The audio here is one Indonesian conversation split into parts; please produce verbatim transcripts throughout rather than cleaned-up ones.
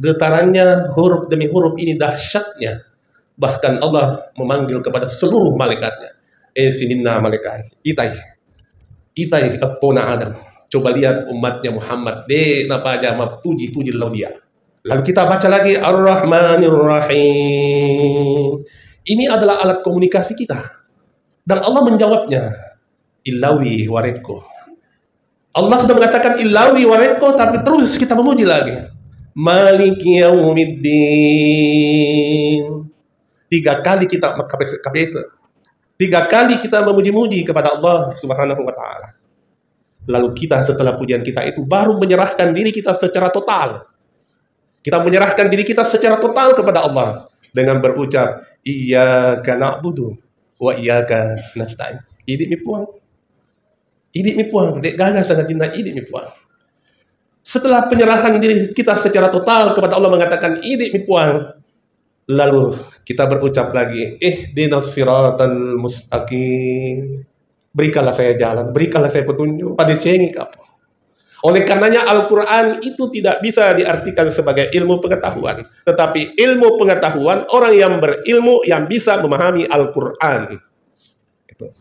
Getarannya huruf demi huruf ini dahsyatnya. Bahkan Allah memanggil kepada seluruh malaikatnya. Esinina malaikat. Itai. Itai apona Adam. Coba lihat umatnya Muhammad. De napa aja puji-puji dia. Lalu kita baca lagi Ar-Rahmanir Rahim. Ini adalah alat komunikasi kita. Dan Allah menjawabnya. Ilawi waretko. Allah sudah mengatakan ilawi waretko, tapi terus kita memuji lagi. Maliki yaumiddin. Tiga kali kita mengkabesa. Tiga kali kita memuji-muji kepada Allah Subhanahu wa taala. Lalu kita setelah pujian kita itu baru menyerahkan diri kita secara total. Kita menyerahkan diri kita secara total kepada Allah dengan berucap iyyaka na'budu wa iyyaka nasta'in. Idik mi puang. Idik mi puang, dek gagas sangat cinta idik mi puang. Setelah penyerahan diri kita secara total kepada Allah mengatakan idik mi puang, lalu kita berucap lagi ihdinas siratal mustaqim. Berikanlah saya jalan, berikanlah saya petunjuk pada cengik apa. Oleh karenanya Al-Quran itu tidak bisa diartikan sebagai ilmu pengetahuan. Tetapi ilmu pengetahuan orang yang berilmu yang bisa memahami Al-Quran. Itu.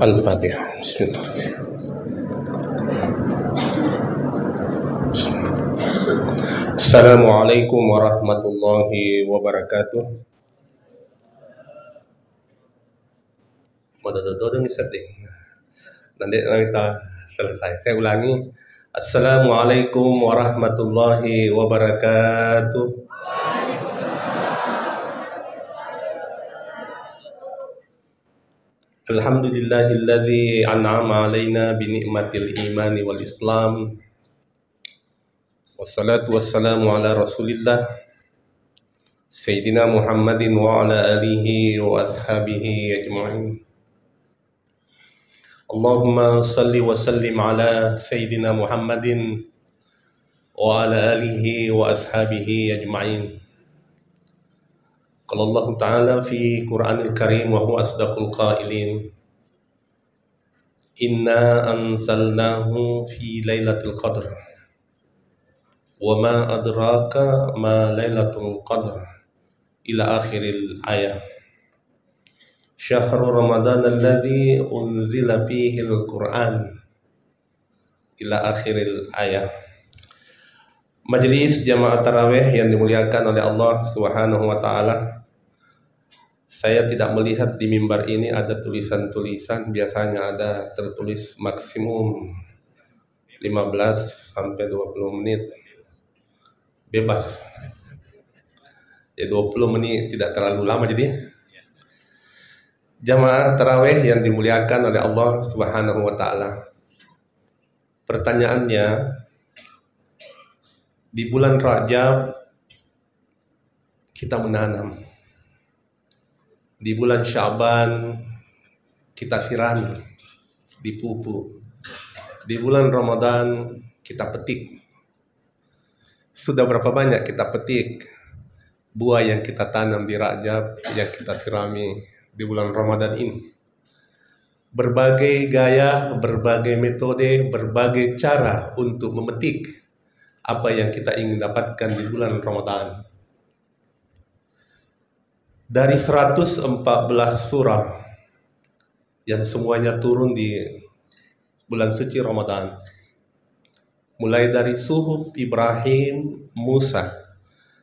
Al-Fatihah. Bismillah. Assalamualaikum warahmatullahi wabarakatuh. Nanti kita selesai. Saya ulangi. Assalamualaikum warahmatullahi wabarakatuh. Alhamdulillahilladzi an'ama alaina bi ni'matil imani wal islam. Wassalatu wassalamu ala rasulillah Sayyidina Muhammadin wa ala alihi wa ashabihi ajma'in. Allahumma salli wa sallim ala Sayyidina Muhammadin wa ala alihi wa ashabihi ajma'in. Qala Allahu ta'ala fi Qur'anil Karim wa huwa asdaqul qailin. Inna anzalnahu fi lailatul qadr. Wa ma adraka ma lailatul qadr ila akhiril ayah. Syahrul Ramadhan alladhi unzila fihil Qur'an ila akhiril ayah. Majelis jamaah tarawih yang dimuliakan oleh Allah Subhanahu wa taala. Saya tidak melihat di mimbar ini ada tulisan-tulisan, biasanya ada tertulis maksimum lima belas sampai dua puluh menit. Bebas. Ya dua puluh menit tidak terlalu lama jadi. Jamaah tarawih yang dimuliakan oleh Allah Subhanahu wa taala. Pertanyaannya di bulan Rajab kita menanam. Di bulan Syaban kita sirami, dipupuk. Di bulan Ramadan kita petik. Sudah berapa banyak kita petik buah yang kita tanam di Rajab, yang kita sirami di bulan Ramadan ini. Berbagai gaya, berbagai metode, berbagai cara untuk memetik apa yang kita ingin dapatkan di bulan Ramadan. Dari seratus empat belas surah yang semuanya turun di bulan suci Ramadan, mulai dari Suhuf Ibrahim, Musa,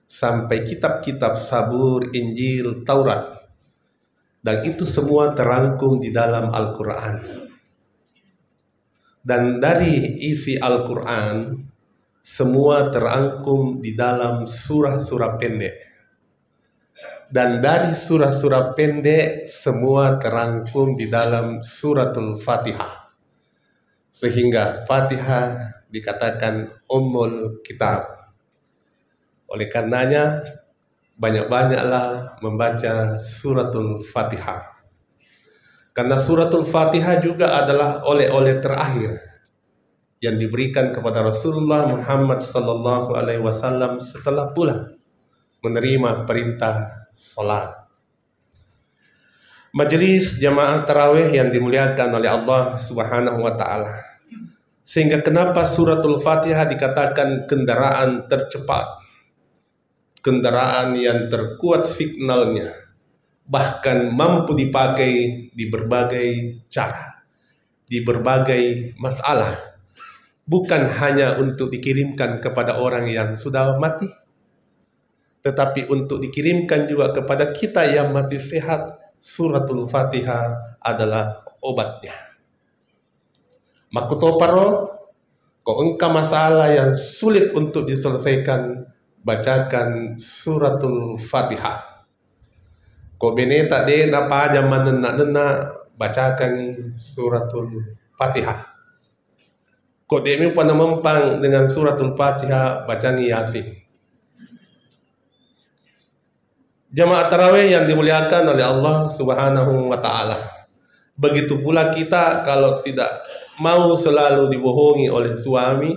sampai kitab-kitab Sabur, Injil, Taurat, dan itu semua terangkum di dalam Al-Quran. Dan dari isi Al-Quran semua terangkum di dalam surah-surah pendek. Dan dari surah-surah pendek semua terangkum di dalam suratul Fatihah. Sehingga Fatihah dikatakan Ummul Kitab. Oleh karenanya banyak-banyaklah membaca suratul Fatihah. Karena suratul Fatihah juga adalah oleh-oleh terakhir yang diberikan kepada Rasulullah Muhammad sallallahu alaihi wasallam setelah pulang menerima perintah salat. Majelis jamaah tarawih yang dimuliakan oleh Allah Subhanahu wa taala. Sehingga kenapa suratul Fatihah dikatakan kendaraan tercepat, kendaraan yang terkuat signalnya, bahkan mampu dipakai di berbagai cara, di berbagai masalah, bukan hanya untuk dikirimkan kepada orang yang sudah mati, tetapi untuk dikirimkan juga kepada kita yang masih sehat. Suratul Fatihah adalah obatnya. Makutoparo, kau engkau masalah yang sulit untuk diselesaikan, bacakan suratul Fatihah. Ko beneta de na pa jaman nena nena bacakan suratul Fatihah. Ko demi pana mempang dengan suratul Fatihah bacangi Yasin. Jamaah tarawih yang dimuliakan oleh Allah Subhanahu wa taala. Begitu pula kita kalau tidak mau selalu dibohongi oleh suami,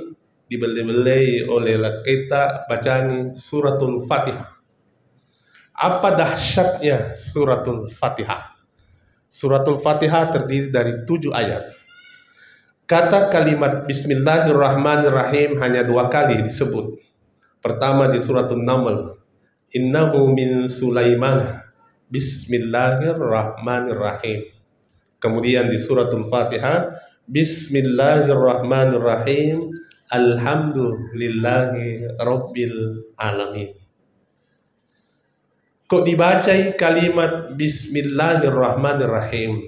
dibelai-belai oleh laki kita, bacangi suratul Fatihah. Apa dahsyatnya suratul Fatihah? Suratul Fatihah terdiri dari tujuh ayat. Kata kalimat Bismillahirrahmanirrahim hanya dua kali disebut. Pertama di suratul Naml, innahu min Sulaiman Bismillahirrahmanirrahim. Kemudian di suratul Fatihah Bismillahirrahmanirrahim alhamdulillahi rabbil alamin. Kok dibacai kalimat Bismillahirrahmanirrahim,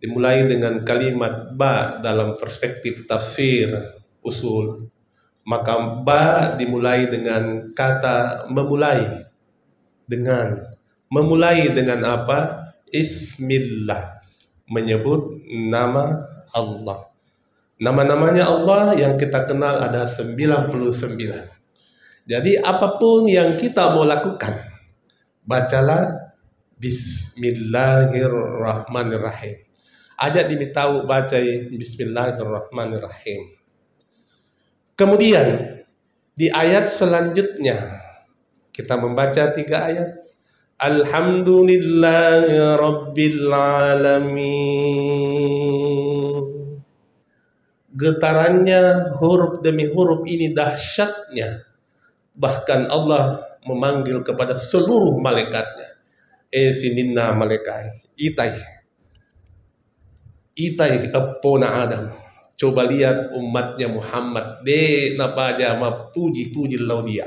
dimulai dengan kalimat ba dalam perspektif tafsir usul, maka ba dimulai dengan kata memulai, dengan memulai dengan apa? Bismillah, menyebut nama Allah. Nama-namanya Allah yang kita kenal ada sembilan puluh sembilan. Jadi apapun yang kita mau lakukan, bacalah Bismillahirrahmanirrahim. Ajak dimintahu baca Bismillahirrahmanirrahim. Kemudian di ayat selanjutnya kita membaca tiga ayat. Alhamdulillahirrabbilalamin. Getarannya huruf demi huruf ini dahsyatnya. Bahkan Allah memanggil kepada seluruh malaikatnya, eh sininna malaikai itai itai epona Adam. Coba lihat umatnya Muhammad de nabaja ma puji-puji laudia.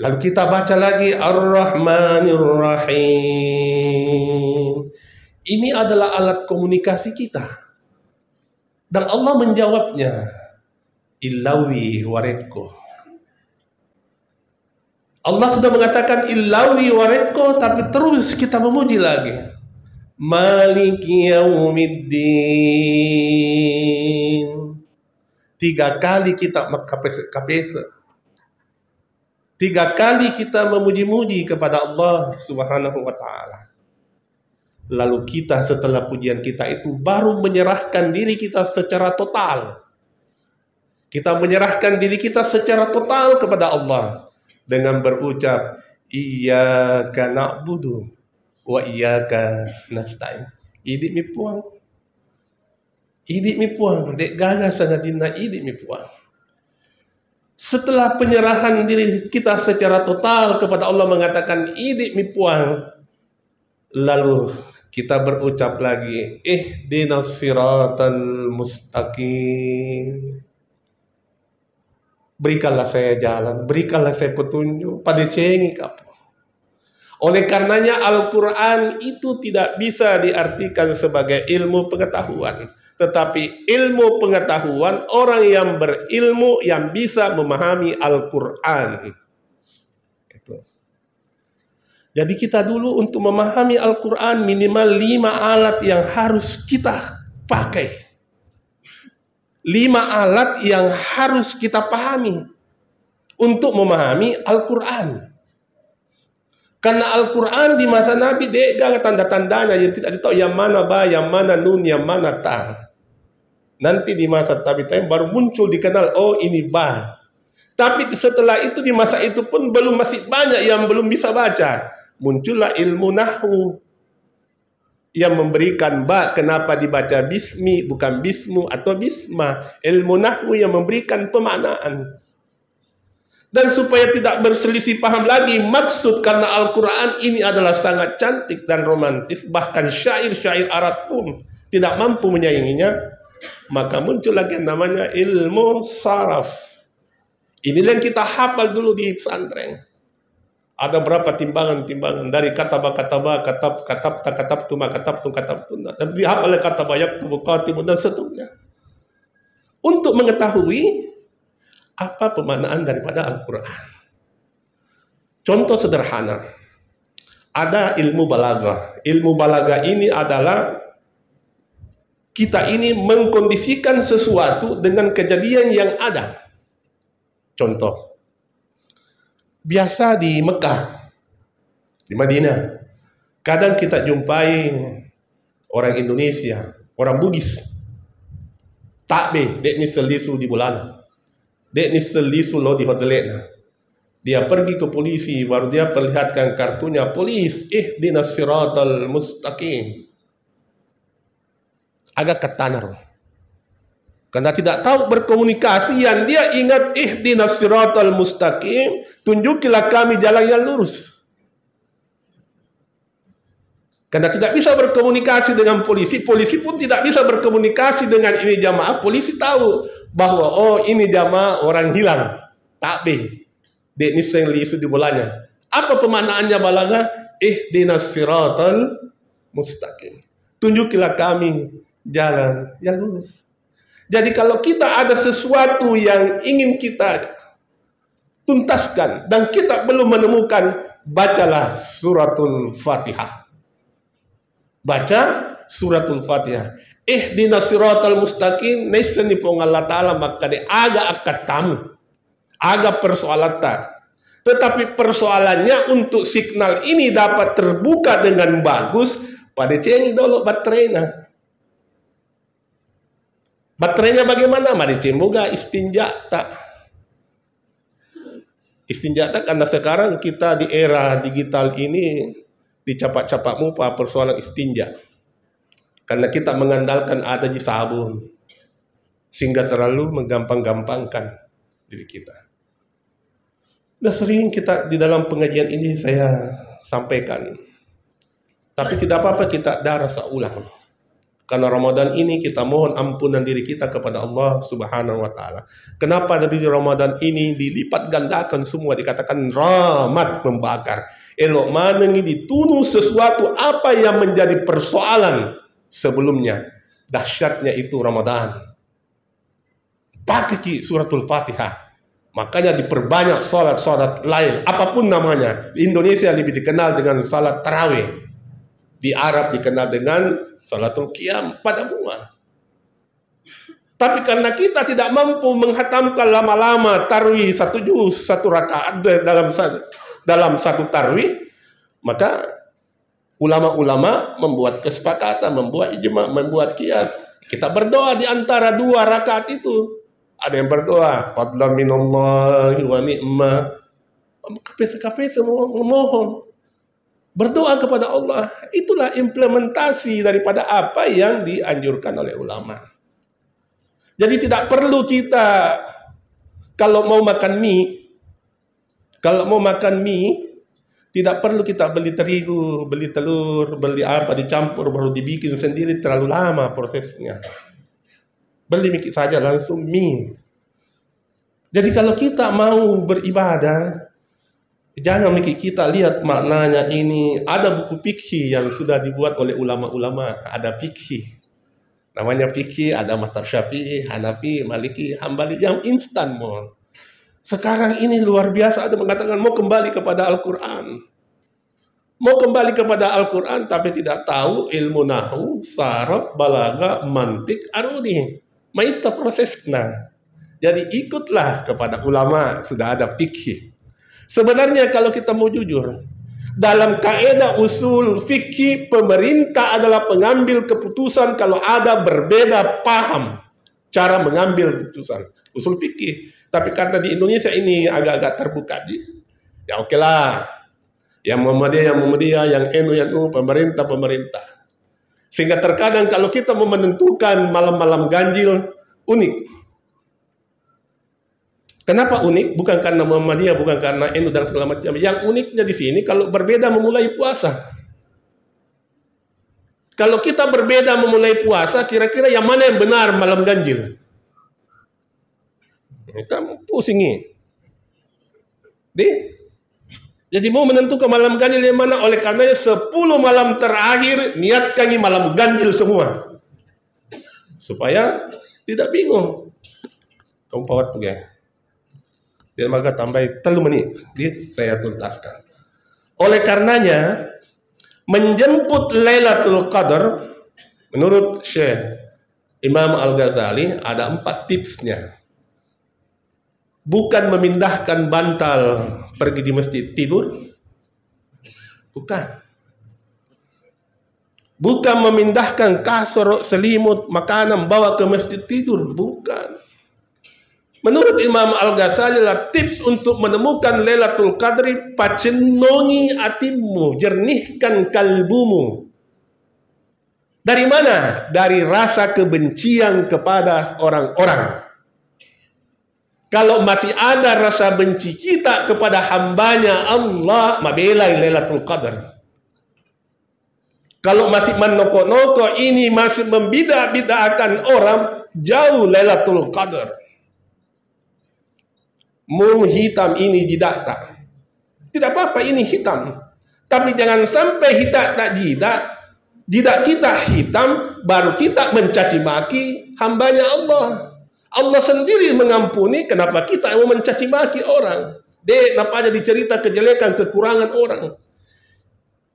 Lalu kita baca lagi Ar-Rahmanir-Rahim. Ini adalah alat komunikasi kita, dan Allah menjawabnya ilawi waretko. Allah sudah mengatakan ilawi waretko, tapi terus kita memuji lagi. Maliki yaumiddin. Tiga kali kita kapesa. Tiga kali kita memuji-muji kepada Allah Subhanahu wa taala. Lalu kita setelah pujian kita itu baru menyerahkan diri kita secara total. Kita menyerahkan diri kita secara total kepada Allah dengan berucap iyyaka na'budu wa iyyaka nasta'in. Idik mi puang, idik mi puang, dek gaga sanadina idik mi puang. Setelah penyerahan diri kita secara total kepada Allah mengatakan idik mi puang, lalu kita berucap lagi ihdinas siratal mustaqim. Berikanlah saya jalan, berikanlah saya petunjuk, pada cengi kapo. Oleh karenanya Al-Quran itu tidak bisa diartikan sebagai ilmu pengetahuan. Tetapi ilmu pengetahuan orang yang berilmu yang bisa memahami Al-Quran. Jadi kita dulu untuk memahami Al-Quran minimal lima alat yang harus kita pakai. Lima alat yang harus kita pahami untuk memahami Al-Quran. Karena Al-Quran di masa Nabi dia ada tanda-tandanya yang tidak ditahu yang mana ba, yang mana nun, yang mana ta. Nanti di masa tabi'in baru muncul dikenal, oh ini ba. Tapi setelah itu di masa itu pun belum masih banyak yang belum bisa baca. Muncullah ilmu nahwu yang memberikan ba, kenapa dibaca bismi bukan bismu atau bisma. Ilmu nahwu yang memberikan pemaknaan. Dan supaya tidak berselisih paham lagi maksud, karena Al-Quran ini adalah sangat cantik dan romantis, bahkan syair-syair Arab pun tidak mampu menyainginya. Maka muncul lagi yang namanya ilmu saraf. Inilah yang kita hafal dulu di pesantren. Ada berapa timbangan-timbangan dari kataba-kataba, katab, katab, katab, tuma, katab, tum, katab, tuna. Dan dihafal oleh kata bayak, tubuh, katibu, dan seterusnya. Untuk mengetahui apa pemaknaan daripada Al-Quran. Contoh sederhana, ada ilmu balaghah. Ilmu balaghah ini adalah kita ini mengkondisikan sesuatu dengan kejadian yang ada. Contoh, biasa di Mekah, di Madinah, kadang kita jumpai orang Indonesia, orang Bugis, takbe, dek ni selisu di bulana. Dek ni selisu lo di hotelnya. Dia pergi ke polisi, baru dia perlihatkan kartunya, polis, ihdinas siratal mustaqim. Agak ketanar. Karena tidak tahu berkomunikasi, yang dia ingat ihdinas siratal mustaqim, tunjukilah kami jalan yang lurus. Karena tidak bisa berkomunikasi dengan polisi, polisi pun tidak bisa berkomunikasi dengan ini jamaah. Polisi tahu bahwa oh ini jamaah orang hilang, takbih, dek ni sering lisu di bolanya. Apa pemaknaannya balaghah? Ihdinas siratal mustaqim, tunjukilah kami jalan yang lurus. Jadi kalau kita ada sesuatu yang ingin kita tuntaskan dan kita belum menemukan, bacalah suratul Fatihah. Baca suratul Fatihah. Ihdinas siratal mustaqim neseni pengallah taala, maka dia agak akan tamu. Agak persoalan tak. Tetapi persoalannya untuk signal ini dapat terbuka dengan bagus pada cengi dulu baterainya. Baterainya bagaimana? Mari cemboga istinja tak. Istinja tak karena sekarang kita di era digital ini dicapak-capak mupa persoalan istinja. Karena kita mengandalkan adanya sabun, sehingga terlalu menggampang-gampangkan diri kita. Dan sering kita di dalam pengajian ini saya sampaikan. Tapi tidak apa-apa kita dah rasa ulang. Karena Ramadan ini kita mohon ampunan diri kita kepada Allah Subhanahu wa taala. Kenapa Nabi Ramadan ini dilipat gandakan semua, dikatakan rahmat membakar. Elok manengi ditunu sesuatu apa yang menjadi persoalan sebelumnya. Dahsyatnya itu Ramadan. Pakai suratul Fatihah. Makanya diperbanyak salat-salat lain, apapun namanya. Di Indonesia lebih dikenal dengan salat tarawih. Di Arab dikenal dengan salatul qiyam pada bunga. Tapi karena kita tidak mampu menghatamkan lama-lama tarawih satu juz, satu rakaat dalam satu dalam satu tarwih, maka ulama-ulama membuat kesepakatan, membuat ijma, membuat kias. Kita berdoa di antara dua rakaat itu. Ada yang berdoa, fadlan minallahi wa ni'ma. Kafe-kafe semua memohon. Berdoa kepada Allah. Itulah implementasi daripada apa yang dianjurkan oleh ulama. Jadi tidak perlu kita, kalau mau makan mie, Kalau mau makan mie, tidak perlu kita beli terigu, beli telur, beli apa, dicampur, baru dibikin sendiri, terlalu lama prosesnya. Beli mie saja langsung mie. Jadi kalau kita mau beribadah, jangan mikir kita lihat maknanya ini. Ada buku fikih yang sudah dibuat oleh ulama-ulama. Ada fikih, namanya fikih, ada mazhab Syafi'i, Hanafi, Maliki, Hambali, yang instan mohon. Sekarang ini luar biasa, ada mengatakan mau kembali kepada Al-Quran. Mau kembali kepada Al-Quran tapi tidak tahu ilmu nahwu, saraf, balaghah, mantik, arudi. Maita prosesnya. Jadi ikutlah kepada ulama, sudah ada fikih. Sebenarnya kalau kita mau jujur, Dalam kaidah usul fikih, pemerintah adalah pengambil keputusan kalau ada berbeda paham cara mengambil keputusan usul fikih. Tapi karena di Indonesia ini agak-agak terbuka, di ya oke lah, yang Muhammadiyah, yang Muhammadiyah, yang N U, yang U, pemerintah, pemerintah. Sehingga terkadang kalau kita mau menentukan malam-malam ganjil unik. Kenapa unik? Bukan karena Muhammadiyah, bukan karena N U dan segala macam. Yang uniknya di sini kalau berbeda memulai puasa. Kalau kita berbeda memulai puasa, kira-kira yang mana yang benar malam ganjil? Kamu pusingi. Di? Jadi mau menentukan malam ganjil yang mana? Oleh karenanya sepuluh malam terakhir niatkan malam ganjil semua. Supaya tidak bingung. Kamu pawat punya. Dan maka tambah telu menit, saya tuntaskan. Oleh karenanya, menjemput Lailatul Qadar, menurut Syekh Imam Al-Ghazali, ada empat tipsnya. Bukan memindahkan bantal pergi di masjid tidur. Bukan. Bukan memindahkan kasur, selimut, makanan, bawa ke masjid tidur. Bukan. Menurut Imam Al-Ghazali lah tips untuk menemukan Lailatul Qadri, pacenongi hatimu, jernihkan kalbumu. Dari mana? Dari rasa kebencian kepada orang-orang. Kalau masih ada rasa benci kita kepada hambanya Allah, mabelai Lailatul Qadar. Kalau masih menokok-nokok ini, masih membidah-bidahkan orang, jauh Lailatul Qadar. Mau hitam ini didakta, tidak apa-apa ini hitam, tapi jangan sampai hitam tak jidat, jidat kita hitam baru kita mencaci maki hambanya Allah. Allah sendiri mengampuni, kenapa kita mau mencaci maki orang? Dek, napa aja dicerita kejelekan kekurangan orang?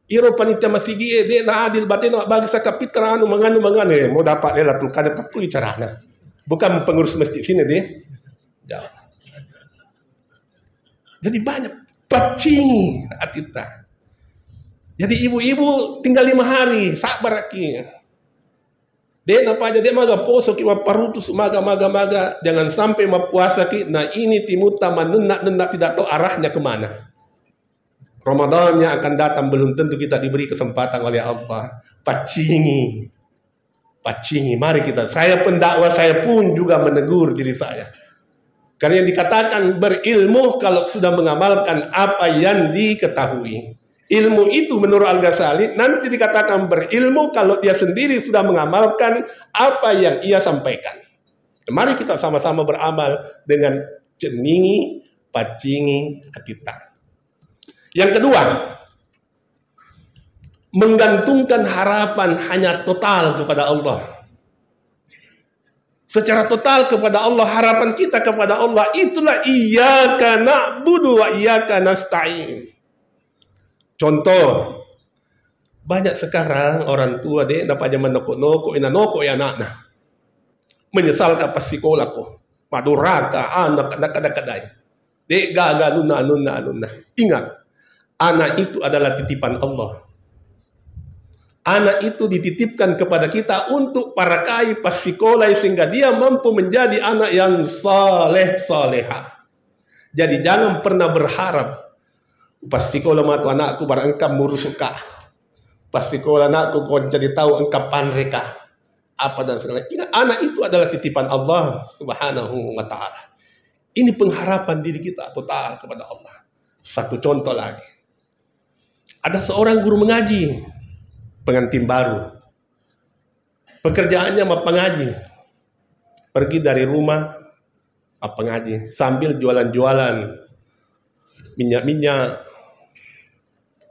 Iro panitia masih gie, dek na adil batin bagi sakapit kerana menganu menganu mau dapat Lailatul Qadar pakai carana, bukan pengurus masjid sini deh. Jauh. Jadi banyak pacingi hati kita. Jadi ibu-ibu tinggal lima hari sabar lagi. Dia napa aja dia maga poso ki parutus maga maga maga jangan sampai mapuasa ki. Nah ini timut taman nenak nenak tidak tahu arahnya kemana. Ramadan yang akan datang belum tentu kita diberi kesempatan oleh Allah. Pacingi, pacingi. Mari kita. Saya pendakwa saya pun juga menegur diri saya. Karena yang dikatakan berilmu kalau sudah mengamalkan apa yang diketahui. Ilmu itu menurut Al-Ghazali nanti dikatakan berilmu kalau dia sendiri sudah mengamalkan apa yang ia sampaikan. Mari kita sama-sama beramal dengan ceningi, pacingi kita. Yang kedua, menggantungkan harapan hanya total kepada Allah. Secara total kepada Allah, harapan kita kepada Allah, itulah iyyaka na'budu wa iyyaka nasta'in. Contoh, banyak sekarang orang tua deh, dapat aja menokok-nokok, ina nokok ya anak-anak. Menyesalkan pasti sekolah kok, maduraka, anak-anak-anak-anak. Dek gagal, nuna-nuna-nuna. Ingat, anak itu adalah titipan Allah. Anak itu dititipkan kepada kita untuk para kai pasikolai sehingga dia mampu menjadi anak yang saleh saleha. Jadi jangan pernah berharap pasikola matu anakku barangkam murusuka. Pasikola anakku kau jadi tahu engkau panreka. Apa dan segala. Ingat anak itu adalah titipan Allah Subhanahu wa taala. Ini pengharapan diri kita total kepada Allah. Satu contoh lagi. Ada seorang guru mengaji pengantin baru, pekerjaannya sama pengaji, pergi dari rumah sama pengaji sambil jualan-jualan minyak-minyak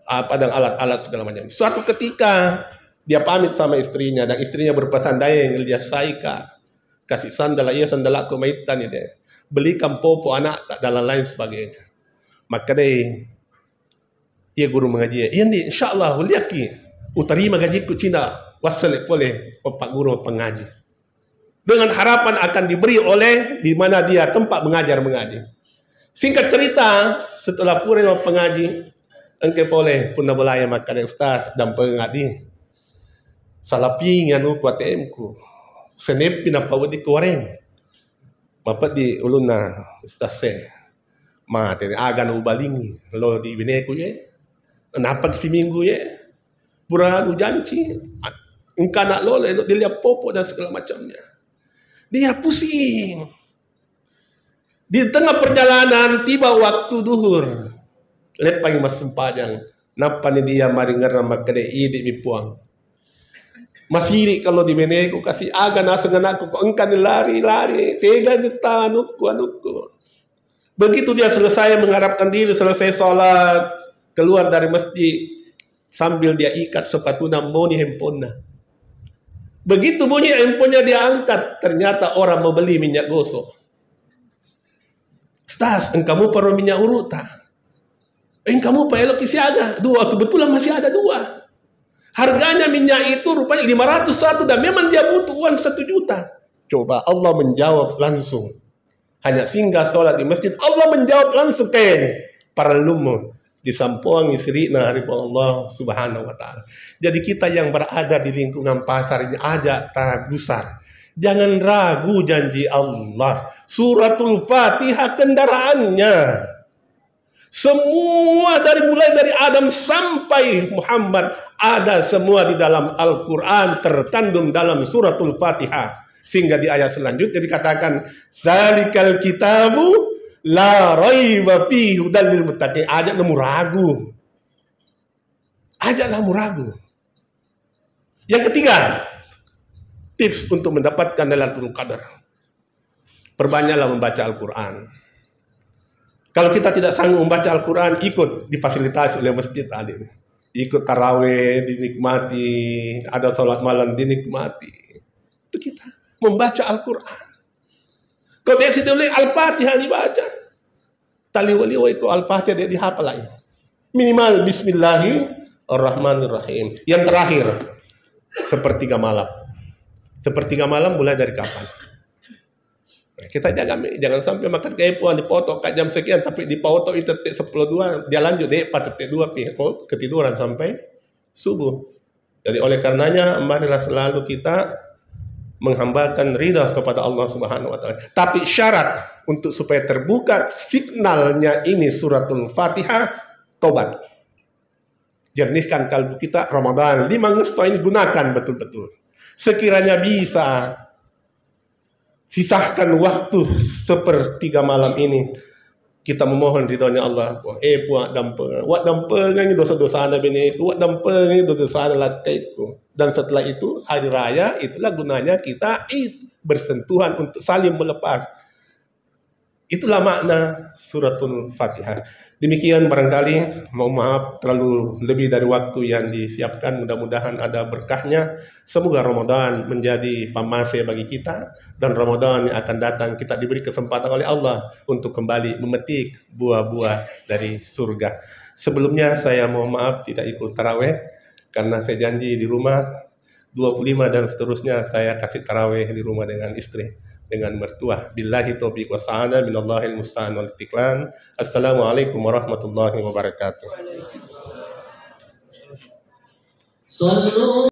apa dan alat-alat segala macam. Suatu ketika dia pamit sama istrinya dan istrinya berpesan daya yang dia saika kasih sandal iya sandal aku maitan ya deh belikan popo anak dan lain sebagainya. Maka deh ia guru mengaji ya ini insyaallah waliaki utarima gajiku Cina wasalek boleh Bapak Guru pengaji dengan harapan akan diberi oleh di mana dia tempat mengajar mengaji. Singkat cerita setelah pulang pengaji Engke boleh pun boleh makan ustaz dan pengadi. Salapi nganu ku A T M ku. Senep pinapawad di kuareng. Bapak di uluna ustaz se. Ma tene agan ubalingi lo di bineku ye. Napak si minggu ye. Pura ujanci. Engka nak lo le dilihat popo dan segala macamnya. Dia pusing. Di tengah perjalanan tiba waktu duhur. Lepang mas sempajang. Napa ni dia mari ngeramak kene idik mi puang. Masiri kalau di meneku kasih aga naseng anakku kok engkan lari-lari tega nita anukku anukku. Begitu dia selesai mengharapkan diri, selesai sholat, keluar dari masjid sambil dia ikat sepatuna moni handphonenya. Begitu bunyi handphonenya dia angkat, ternyata orang mau beli minyak gosok. Stas, engkamu perlu minyak urut tak? Engkamu perlu kisi ada dua, kebetulan masih ada dua. Harganya minyak itu rupanya lima ratus satu dan memang dia butuh uang satu juta. Coba Allah menjawab langsung. Hanya singgah sholat di masjid, Allah menjawab langsung kayaknya. Para lumun disampuang isrina haribu Allah subhanahu wa ta'ala. Jadi kita yang berada di lingkungan pasar ini ajak taragusar. Jangan ragu janji Allah. Suratul Fatihah kendaraannya. Semua dari mulai dari Adam sampai Muhammad ada semua di dalam Al-Quran terkandung dalam Suratul Fatihah. Sehingga di ayat selanjutnya dikatakan Zalikal kitabu la raiba fihi hudan lil muttaqin. Ajak namu ragu. Ajak namu ragu. Yang ketiga, tips untuk mendapatkan Lailatul Qadar. Perbanyaklah membaca Al-Quran. Kalau kita tidak sanggup membaca Al-Quran, ikut difasilitasi oleh masjid tadi. Ikut tarawih, dinikmati. Ada sholat malam, dinikmati. Itu kita membaca Al-Quran. Kalau dia situ oleh Al-Fatihah dibaca. Taliwaliwa itu Al-Fatihah dia dihafal lagi. Minimal Bismillahirrahmanirrahim. Yang terakhir, sepertiga malam. Sepertiga malam mulai dari kapan? Kita jaga, jangan sampai makan keepuan dipotong kat jam sekian, tapi dipotong itu tetek sepuluh dua, dia lanjut dek pat tetek dua pihak ketiduran sampai subuh. Jadi oleh karenanya marilah selalu kita menghambakan ridha kepada Allah Subhanahu Wa Taala. Tapi syarat untuk supaya terbuka signalnya ini Suratul Fatihah, tobat. Jernihkan kalbu kita Ramadan lima ngesfa ini gunakan betul-betul. Sekiranya bisa. Sisahkan waktu sepertiga malam ini. Kita memohon ridhonya Allah. Eh puak dampe. Wak dampe ngangi dosa-dosa anda bini. Wak dampe ngangi dosa-dosa anda lakaiku. Dan setelah itu hari raya itulah gunanya kita Id. Bersentuhan untuk saling melepas. Itulah makna Suratul Fatihah. Demikian barangkali. Mohon maaf terlalu lebih dari waktu yang disiapkan. Mudah-mudahan ada berkahnya. Semoga Ramadan menjadi pamase bagi kita. Dan Ramadan yang akan datang kita diberi kesempatan oleh Allah untuk kembali memetik buah-buah dari surga. Sebelumnya saya mohon maaf tidak ikut tarawih. Karena saya janji di rumah dua puluh lima dan seterusnya saya kasih tarawih di rumah dengan istri. Dengan mertua. Billahi taufiq wa sa'ana minallahil musta'an wal istiqlan. Assalamualaikum warahmatullahi wabarakatuh.